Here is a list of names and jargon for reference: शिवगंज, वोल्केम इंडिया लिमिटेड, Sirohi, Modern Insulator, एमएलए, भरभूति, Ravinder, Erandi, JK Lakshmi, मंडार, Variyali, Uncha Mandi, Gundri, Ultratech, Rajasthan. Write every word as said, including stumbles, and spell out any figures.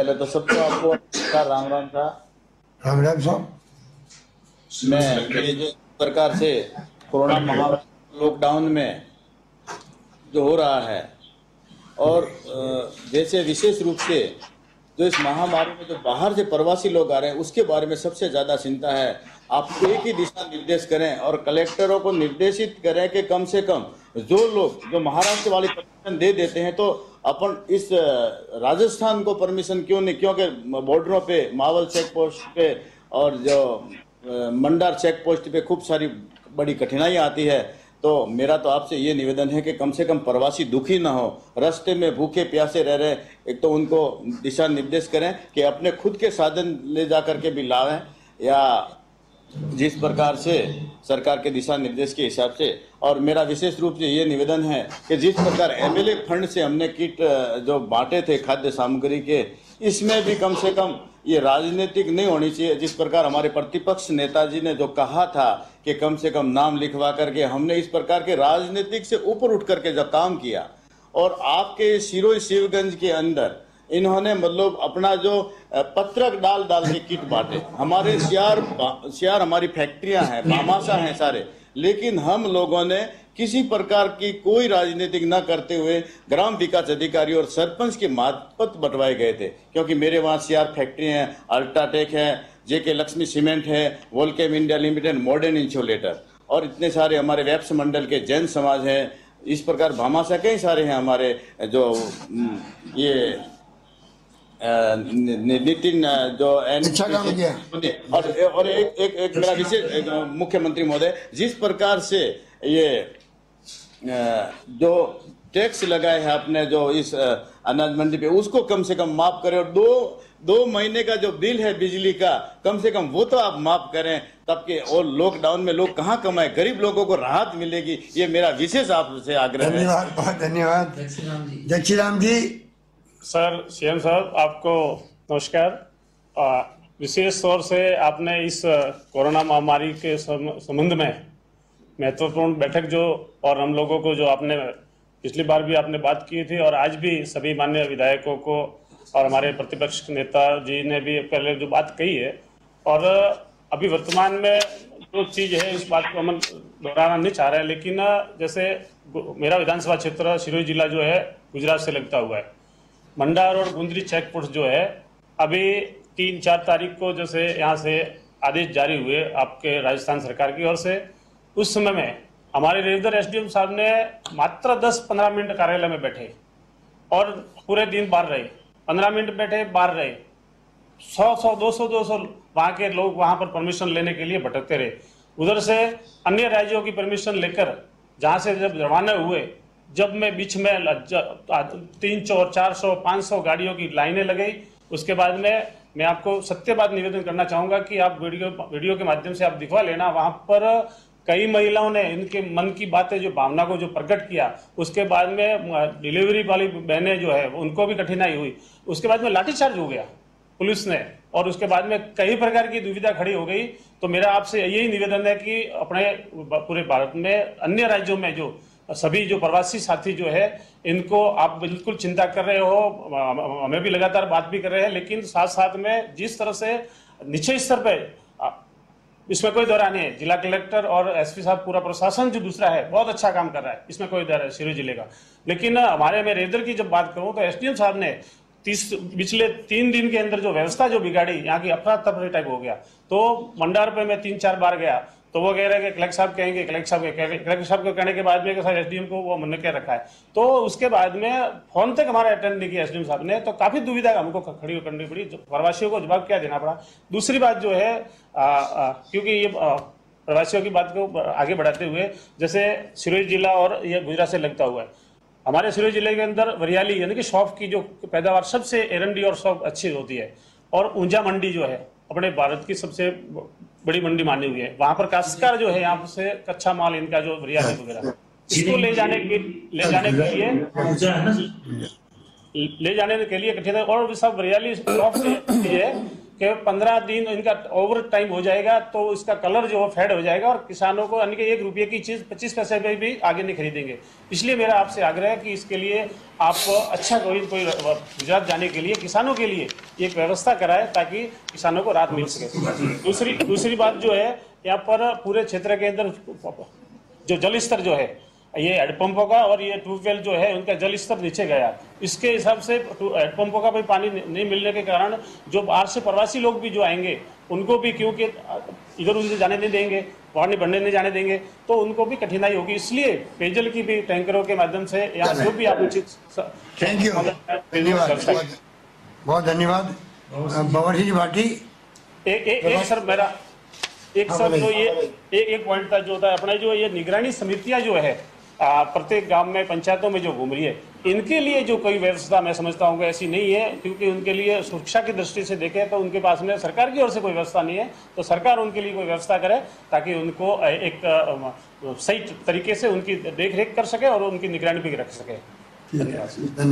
पहले तो सबको आपको का राम राम था। राम राम साहब। मैं ये जो प्रकार से कोरोना महामारी लॉकडाउन में जो हो रहा है और जैसे विशेष रूप से जो इस महामारी में जो बाहर से प्रवासी लोग आ रहे हैं उसके बारे में सबसे ज़्यादा चिंता है। आप एक ही दिशा निर्देश करें और कलेक्टरों को निर्देशित करें कि कम से कम जो लोग जो महाराष्ट्र वाली परमिशन दे देते हैं तो अपन इस राजस्थान को परमिशन क्यों नहीं, क्योंकि बॉर्डरों पे मावल चेक पोस्ट पे और जो मंडार चेक पोस्ट पे खूब सारी बड़ी कठिनाइयाँ आती है। तो मेरा तो आपसे ये निवेदन है कि कम से कम प्रवासी दुखी ना हो, रास्ते में भूखे प्यासे रह रहे, एक तो उनको दिशा निर्देश करें कि अपने खुद के साधन ले जा करके भी लाएं या जिस प्रकार से सरकार के दिशा निर्देश के हिसाब से। और मेरा विशेष रूप से ये निवेदन है कि जिस प्रकार एमएलए फंड से हमने किट जो बांटे थे खाद्य सामग्री के, इसमें भी कम से कम ये राजनीतिक नहीं होनी चाहिए। जिस प्रकार हमारे प्रतिपक्ष नेताजी ने जो कहा था कि कम से कम नाम लिखवा करके, हमने इस प्रकार के राजनीतिक से ऊपर उठ करके जो काम किया और आपके सिरोही शिवगंज के अंदर इन्होंने मतलब अपना जो पत्रक डाल डाल के किट बांटे। हमारे सियार सियार हमारी फैक्ट्रियां हैं, बामाशा हैं सारे, लेकिन हम लोगों ने किसी प्रकार की कोई राजनीतिक न करते हुए ग्राम विकास अधिकारी और सरपंच के मातपत बंटवाए गए थे, क्योंकि मेरे वहाँ सियार फैक्ट्री हैं, अल्ट्राटेक है, जेके लक्ष्मी सीमेंट है, वोल्केम इंडिया लिमिटेड, मॉडर्न इंसुलेटर और इतने सारे हमारे वैप्स मंडल के जैन समाज हैं, इस प्रकार भामाशा कई सारे हैं हमारे जो ये नितिन जो अच्छा काम किया। और और एक एक एक मेरा विशेष मुख्यमंत्री महोदय, जिस प्रकार से ये जो टैक्स लगाए हैं आपने जो इस अनाज मंडी पे, उसको कम से कम माफ करें और दो दो महीने का जो बिल है बिजली का कम से कम वो तो आप माफ करें, तब के और लॉकडाउन में लोग कहाँ कमाए, गरीब लोगों को राहत मिलेगी। ये मेरा विशेष आपसे आग्रह है। धन्यवाद, बहुत धन्यवाद जक्षीराम जी। सर सीएम साहब आपको नमस्कार। विशेष तौर से आपने इस कोरोना महामारी के संबंध में महत्वपूर्ण बैठक जो और हम लोगों को जो आपने पिछली बार भी आपने बात की थी और आज भी सभी माननीय विधायकों को और हमारे प्रतिपक्ष नेता जी ने भी पहले जो बात कही है और अभी वर्तमान में जो चीज़ है इस बात को हम दोहराना नहीं चाह रहे हैं, लेकिन जैसे मेरा विधानसभा क्षेत्र सिरोही जिला जो है गुजरात से लगता हुआ है, मंडार और गुंदरी चेक पोस्ट जो है अभी तीन चार तारीख को जैसे यहाँ से आदेश जारी हुए आपके राजस्थान सरकार की ओर से, उस समय में हमारे रविंदर एसडीएम साहब ने मात्र दस पंद्रह मिनट कार्यालय में बैठे और पूरे दिन बाहर रहे, पंद्रह मिनट बैठे बाहर रहे, सौ सौ दो सौ दो सौ वहाँ के लोग वहाँ पर परमिशन लेने के लिए भटकते रहे। उधर से अन्य राज्यों की परमिशन लेकर जहाँ से जब रवाना हुए, जब मैं बीच में तीन सौ चार सौ पाँच सौ गाड़ियों की लाइनें लगाई, उसके बाद में मैं आपको सत्य बात निवेदन करना चाहूँगा कि आप वीडियो वीडियो के माध्यम से आप दिखवा लेना, वहाँ पर कई महिलाओं ने इनके मन की बातें जो भावना को जो प्रकट किया, उसके बाद में डिलीवरी वाली बहनें जो है उनको भी कठिनाई हुई, उसके बाद में लाठीचार्ज हो गया पुलिस ने और उसके बाद में कई प्रकार की दुविधा खड़ी हो गई। तो मेरा आपसे यही निवेदन है कि अपने पूरे भारत में अन्य राज्यों में जो सभी जो प्रवासी साथी जो है इनको आप बिल्कुल चिंता कर रहे हो, हमें भी लगातार बात भी कर रहे हैं, लेकिन साथ साथ में जिस तरह से निचले स्तर पे इसमें कोई दोहरा नहीं है, जिला कलेक्टर और एसपी साहब पूरा प्रशासन जो दूसरा है बहुत अच्छा काम कर रहा है, इसमें कोई दोहरा सिरोही जिले का। लेकिन हमारे में रेदर की जब बात करूँ तो एसडीएम साहब ने तीस पिछले तीन दिन के अंदर जो व्यवस्था जो बिगाड़ी, यहाँ की अफरा तफरी टाइप हो गया। तो मंडार पे मैं तीन चार बार गया तो वो कह रहे हैं कि कलेक्टर साहब कहेंगे, कलेक्टर साहब के कलेक्टर साहब को कहने के बाद में सर एसडीएम को वो मन क्या रखा है, तो उसके बाद में फोन तक हमारा अटेंड नहीं किया एसडीएम साहब ने, तो काफ़ी दुविधा हमको खड़ी करनी पड़ी, प्रवासियों को जवाब क्या देना पड़ा। दूसरी बात जो है आ, आ, क्योंकि ये प्रवासियों की बात को आगे बढ़ाते हुए जैसे सिरोही जिला और ये गुजरात से लगता हुआ है, हमारे सिरोही जिले के अंदर वरियाली यानी कि सौंफ की जो पैदावार सबसे एरंडी और सौंफ अच्छी होती है और ऊंचा मंडी जो है अपने भारत की सबसे बड़ी मंडी मानी हुई है, वहाँ पर काश्तकार जो है यहाँ से कच्चा माल इनका जो वरियाली वगैरह इसको ले जाने के ले जाने के लिए ले जाने के लिए कठिनाई और सब वरियाली सौंफ है केवल पंद्रह दिन इनका ओवर टाइम हो जाएगा तो उसका कलर जो है फेड हो जाएगा और किसानों को यानी कि एक रुपये की चीज़ पच्चीस पैसे पे भी आगे नहीं खरीदेंगे। इसलिए मेरा आपसे आग्रह है कि इसके लिए आप अच्छा कोई कोई गुजरात जाने के लिए किसानों के लिए एक व्यवस्था कराए ताकि किसानों को राहत मिल सके। दूसरी दूसरी बात जो है, यहाँ पर पूरे क्षेत्र के अंदर जो जल स्तर जो है ये हेडपम्पों का और ये ट्यूबवेल जो है उनका जल स्तर नीचे गया। इसके हिसाब से हेडपम्पों का भी पानी नहीं मिलने के कारण जो बाहर से प्रवासी लोग भी जो आएंगे उनको भी, क्योंकि इधर उधर जाने नहीं देंगे, पानी बढ़ने नहीं जाने देंगे तो उनको भी कठिनाई होगी। इसलिए पेयजल की भी टैंकरों के माध्यम से यहाँ जो भी आप उचित। थैंक यू, बहुत धन्यवाद। बावर्ची जी भाटी, एक सर मेरा एक सर जो ये एक एक पॉइंट था जो था अपना जो ये निगरानी समितियाँ जो है प्रत्येक गांव में पंचायतों में जो घूम रही है, इनके लिए जो कोई व्यवस्था मैं समझता हूँ ऐसी नहीं है, क्योंकि उनके लिए सुरक्षा की दृष्टि से देखें तो उनके पास में सरकार की ओर से कोई व्यवस्था नहीं है। तो सरकार उनके लिए कोई व्यवस्था करे ताकि उनको एक सही तरीके से उनकी देखरेख कर सके और उनकी निगरानी भी रख सके। धन्यवाद।